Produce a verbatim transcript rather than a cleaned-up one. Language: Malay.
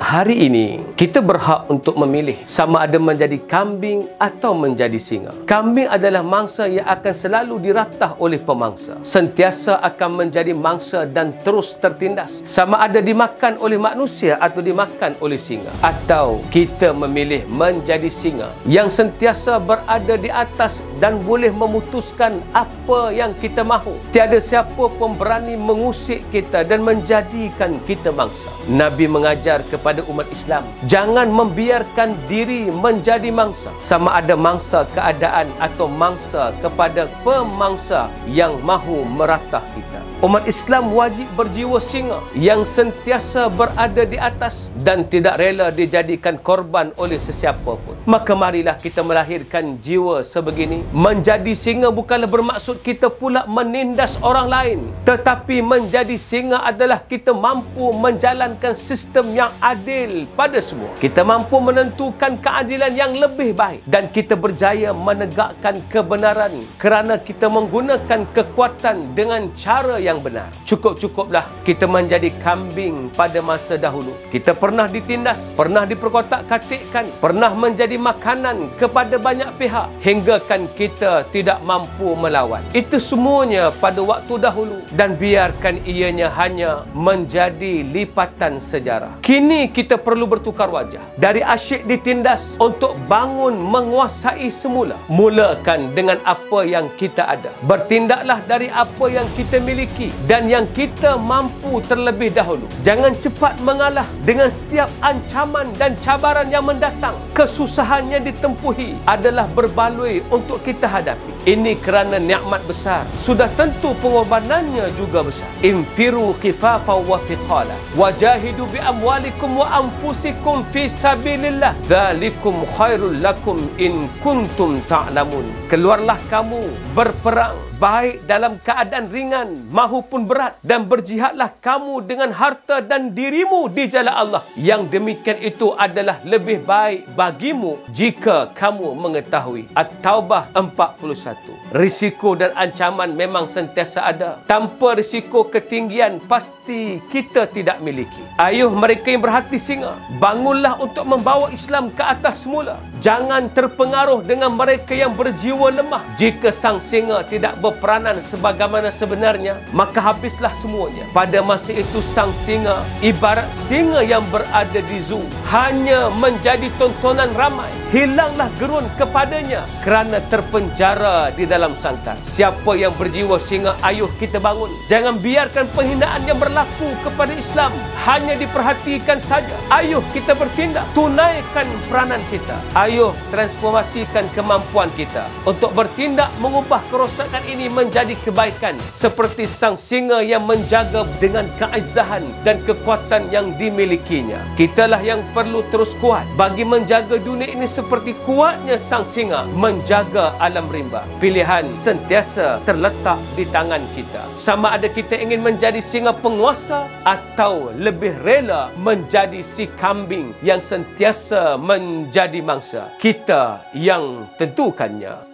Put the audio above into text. hari ini kita berhak untuk memilih, sama ada menjadi kambing atau menjadi singa. Kambing adalah mangsa yang akan selalu diratah oleh pemangsa, sentiasa akan menjadi mangsa dan terus tertindas, sama ada dimakan oleh manusia atau dimakan oleh singa. Atau kita memilih menjadi singa yang sentiasa berada di atas dan boleh memutuskan apa yang kita mahu. Tiada siapa pun berani mengusik kita dan menjadikan kita mangsa. Nabi mengajar kepada umat Islam, jangan membiarkan diri menjadi mangsa, sama ada mangsa keadaan atau mangsa kepada pemangsa yang mahu meratah kita. Umat Islam wajib berjiwa singa yang sentiasa berada di atas dan tidak rela dijadikan korban oleh sesiapa pun. Maka marilah kita melahirkan jiwa sebegini. Menjadi singa bukanlah bermaksud kita pula menindas orang lain, tetapi menjadi singa adalah kita mampu menjalankan sistem yang adil pada semua. Kita mampu menentukan keadilan yang lebih baik dan kita berjaya menegakkan kebenaran kerana kita menggunakan kekuatan dengan cara yang benar. Cukup-cukuplah kita menjadi kambing pada masa dahulu. Kita pernah ditindas, pernah diperkotak-katikkan, pernah menjadi makanan kepada banyak pihak hinggakan kita tidak mampu melawan. Itu semuanya pada waktu dahulu dan biarkan ianya hanya menjadi lipatan sejarah. Kini kita perlu bertukar wajah. Dari asyik ditindas untuk bangun menguasai semula. Mulakan dengan apa yang kita ada. Bertindaklah dari apa yang kita miliki dan yang kita mampu terlebih dahulu. Jangan cepat mengalah dengan setiap ancaman dan cabaran yang mendatang. Kesusahannya ditempuhi adalah berbaloi untuk kita hadapi. Ini kerana nikmat besar, sudah tentu pengorbanannya juga besar. Infiru khifafan wa thiqala wajahidu bi amwalikum wa anfusikum fi sabilillah dzalikum khairul lakum in kuntum ta'lamun. Keluarlah kamu berperang, baik dalam keadaan ringan maupun berat, dan berjihadlah kamu dengan harta dan dirimu di jalan Allah. Yang demikian itu adalah lebih baik bagimu jika kamu mengetahui. At-Taubah empat puluh satu. Risiko dan ancaman memang sentiasa ada. Tanpa risiko ketinggian pasti kita tidak miliki. Ayuh mereka yang berhati singa, bangunlah untuk membawa Islam ke atas semula. Jangan terpengaruh dengan mereka yang berjiwa lemah. Jika sang singa tidak berperanan sebagaimana sebenarnya, maka habislah semuanya. Pada masa itu sang singa ibarat singa yang berada di zoo, hanya menjadi tontonan ramai. Hilanglah gerun kepadanya kerana terpenjara di dalam sangkar. Siapa yang berjiwa singa, ayuh kita bangun. Jangan biarkan penghinaan yang berlaku kepada Islam hanya diperhatikan saja. Ayuh kita bertindak, tunaikan peranan kita. Ayuh transformasikan kemampuan kita untuk bertindak mengubah kerosakan ini menjadi kebaikan, seperti sang singa yang menjaga dengan keazahan dan kekuatan yang dimilikinya. Kitalah yang perlu terus kuat bagi menjaga dunia ini seperti kuatnya sang singa menjaga alam rimba. Pilihan sentiasa terletak di tangan kita. Sama ada kita ingin menjadi singa penguasa atau lebih rela menjadi si kambing yang sentiasa menjadi mangsa. Kita yang tentukannya.